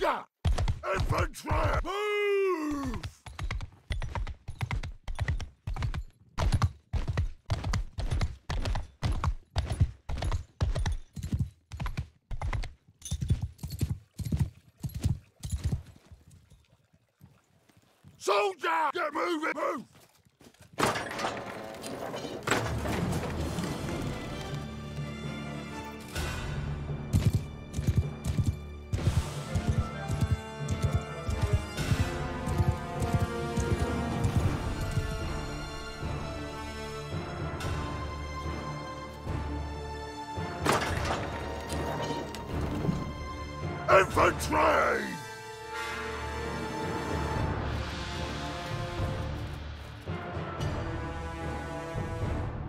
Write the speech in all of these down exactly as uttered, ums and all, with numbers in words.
Yeah! Infantry! Move! Soldier! Get moving! Move! Infantry!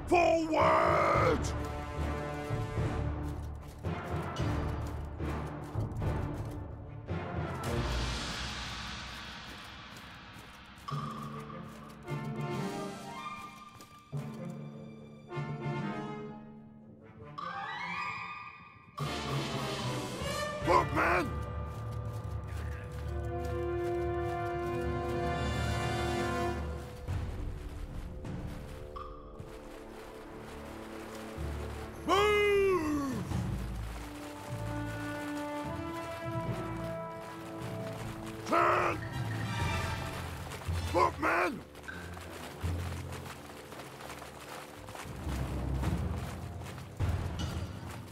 Forward! Look, man!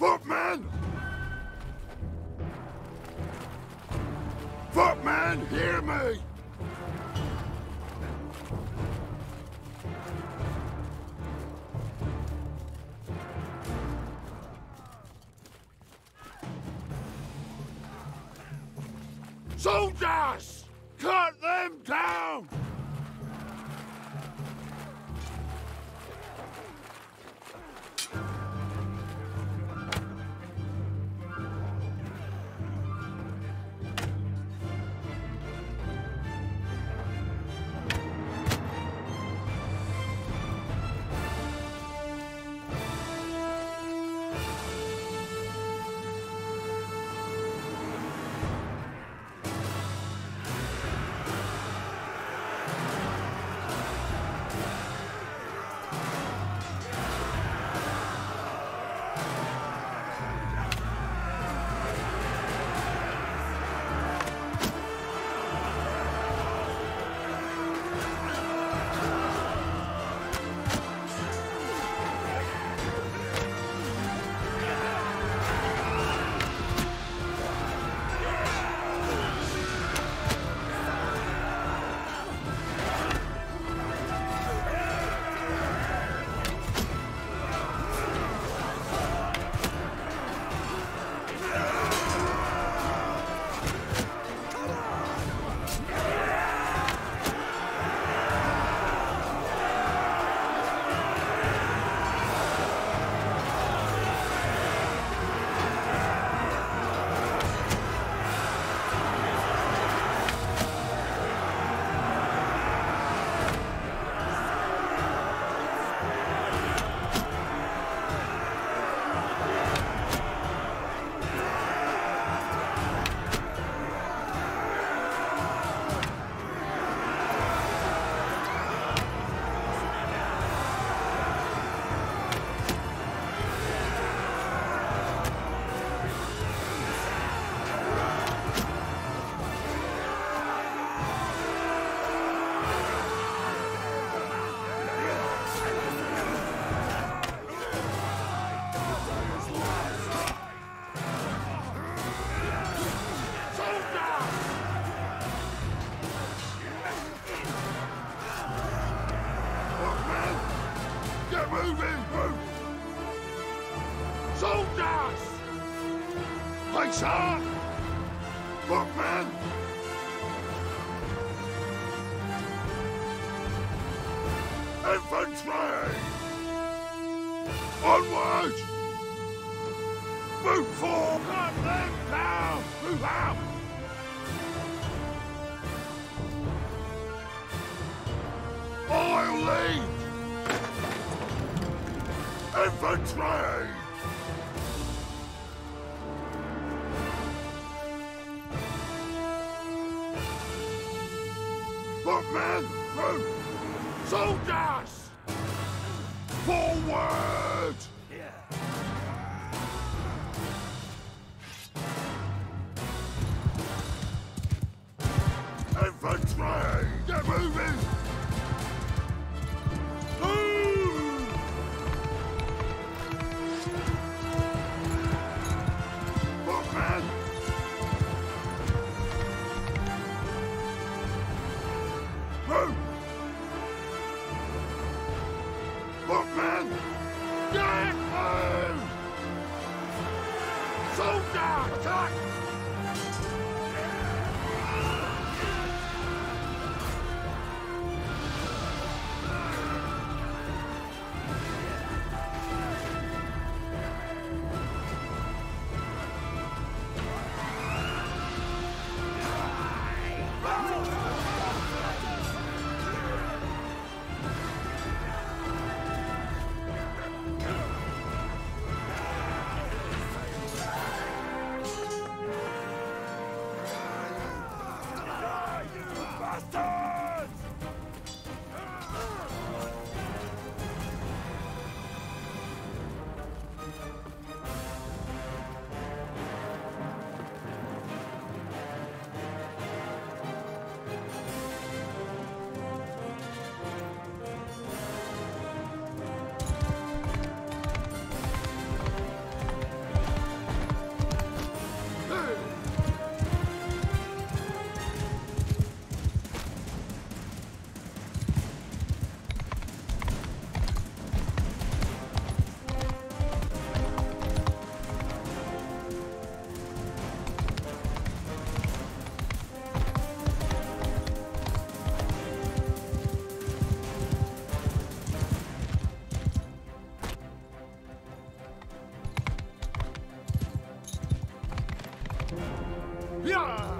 Look, man! Look, man! Look, man! Hear me! Soldiers! Cut them down! Soldiers! Lights up! Look, man! Infantry! Onward! Move forward! Cut them down! Move out! I'll lead! Infantry! Footmen, route! Soldiers! Forward! Yeah. Infantry, get moving! Yeah!